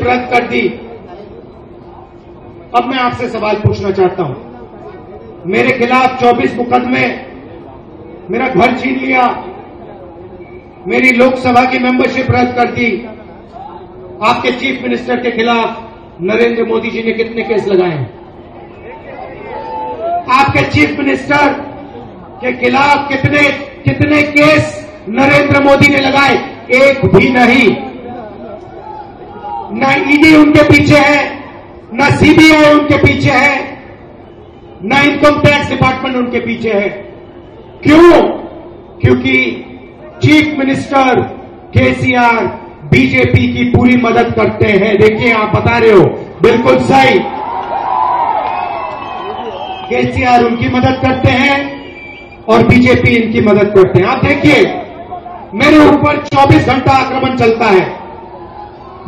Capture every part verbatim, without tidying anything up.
Ship रद्द कर दी। अब मैं आपसे सवाल पूछना चाहता हूं, मेरे खिलाफ चौबीस मुकदमे, मेरा घर छीन लिया, मेरी लोकसभा की मेंबरशिप रद्द कर दी। आपके चीफ मिनिस्टर के खिलाफ नरेंद्र मोदी जी ने कितने केस लगाए हैं? आपके चीफ मिनिस्टर के खिलाफ कितने कितने केस नरेंद्र मोदी ने लगाए? एक भी नहीं। ना ईडी उनके पीछे है, ना सीबीआई उनके पीछे है, ना इनकम टैक्स डिपार्टमेंट उनके पीछे है। क्यों? क्योंकि चीफ मिनिस्टर केसीआर बीजेपी की पूरी मदद करते हैं। देखिए आप बता रहे हो, बिल्कुल सही, केसीआर उनकी मदद करते हैं और बीजेपी इनकी मदद करते हैं। आप देखिए, मेरे ऊपर चौबीस घंटा आक्रमण चलता है,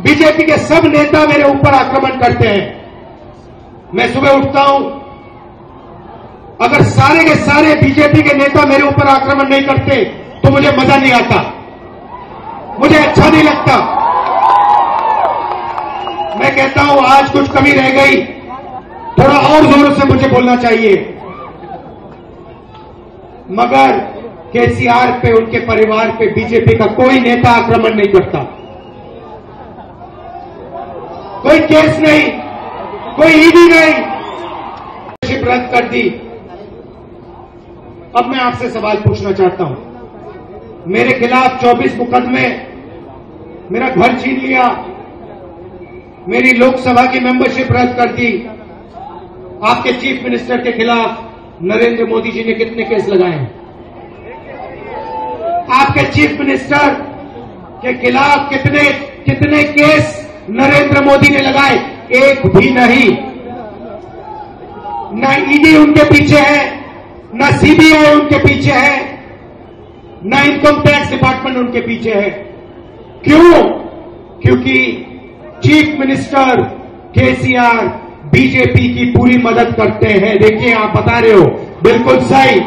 बीजेपी के सब नेता मेरे ऊपर आक्रमण करते हैं। मैं सुबह उठता हूं, अगर सारे के सारे बीजेपी के नेता मेरे ऊपर आक्रमण नहीं करते तो मुझे मजा नहीं आता, मुझे अच्छा नहीं लगता। मैं कहता हूं आज कुछ कमी रह गई, थोड़ा और जोर से मुझे बोलना चाहिए। मगर केसीआर पे, उनके परिवार पे बीजेपी का कोई नेता आक्रमण नहीं करता, कोई केस नहीं, कोई ईडी नहीं, शिप रद्द कर दी। अब मैं आपसे सवाल पूछना चाहता हूं, मेरे खिलाफ चौबीस मुकदमे, मेरा घर छीन लिया, मेरी लोकसभा की मेंबरशिप रद्द कर दी। आपके चीफ मिनिस्टर के खिलाफ नरेंद्र मोदी जी ने कितने केस लगाए हैं? आपके चीफ मिनिस्टर के खिलाफ कितने कितने केस नरेंद्र मोदी ने लगाए? एक भी नहीं। ना ईडी उनके पीछे है, ना सीबीआई उनके पीछे है, ना इनकम टैक्स डिपार्टमेंट उनके पीछे है। क्यों? क्योंकि चीफ मिनिस्टर केसीआर बीजेपी की पूरी मदद करते हैं। देखिए आप बता रहे हो, बिल्कुल सही,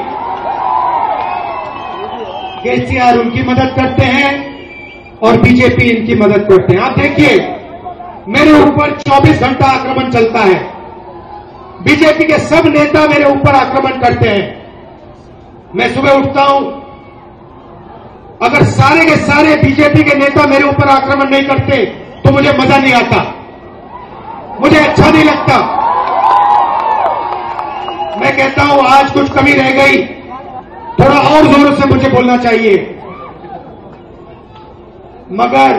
केसीआर उनकी मदद करते हैं और बीजेपी इनकी मदद करते हैं। आप देखिए, मेरे ऊपर चौबीस घंटा आक्रमण चलता है, बीजेपी के सब नेता मेरे ऊपर आक्रमण करते हैं। मैं सुबह उठता हूं, अगर सारे के सारे बीजेपी के नेता मेरे ऊपर आक्रमण नहीं करते तो मुझे मजा नहीं आता, मुझे अच्छा नहीं लगता। मैं कहता हूं आज कुछ कमी रह गई, थोड़ा और जोर से मुझे बोलना चाहिए। मगर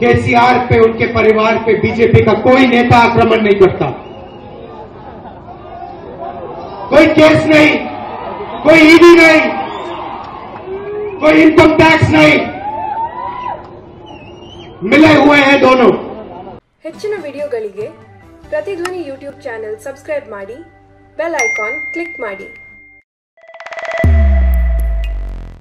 केसीआर पे, उनके परिवार पे बीजेपी का कोई नेता आक्रमण नहीं करता, कोई केस नहीं, कोई ईडी नहीं, कोई इनकम टैक्स नहीं, मिले हुए हैं दोनों। ಹೆಚ್ಚಿನ ವಿಡಿಯೋಗಳಿಗೆ प्रतिध्वनि यूट्यूब ಚಾನೆಲ್ सब्सक्राइब ಮಾಡಿ, ಬೆಲ್ ಐಕಾನ್ ಕ್ಲಿಕ್ ಮಾಡಿ।